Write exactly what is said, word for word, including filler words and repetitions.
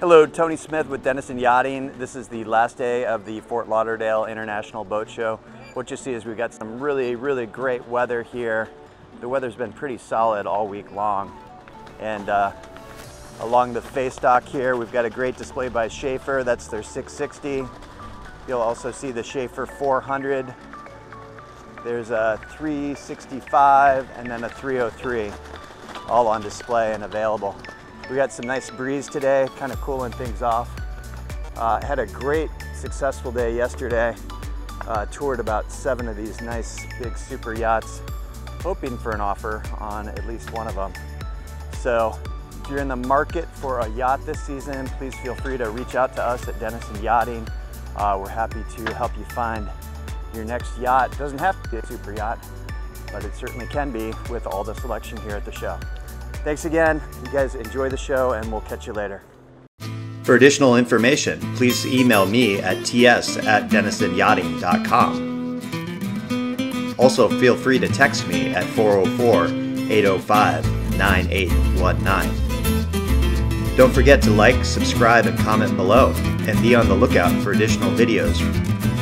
Hello, Tony Smith with Denison Yachting. This is the last day of the Fort Lauderdale International Boat Show. What you see is we've got some really, really great weather here. The weather's been pretty solid all week long. And uh, along the face dock here, we've got a great display by Schaefer. That's their six sixty. You'll also see the Schaefer four hundred. There's a three sixty-five and then a three oh three, all on display and available. We got some nice breeze today, kind of cooling things off. Uh, had a great, successful day yesterday. Uh, toured about seven of these nice, big super yachts, hoping for an offer on at least one of them. So if you're in the market for a yacht this season, please feel free to reach out to us at Denison Yachting. Uh, we're happy to help you find your next yacht. It doesn't have to be a super yacht, but it certainly can be with all the selection here at the show. Thanks again. You guys enjoy the show, and we'll catch you later. For additional information, please email me at t s at denison yachting dot com. Also, feel free to text me at four oh four, eight oh five, nine eight one nine. Don't forget to like, subscribe, and comment below, and be on the lookout for additional videos.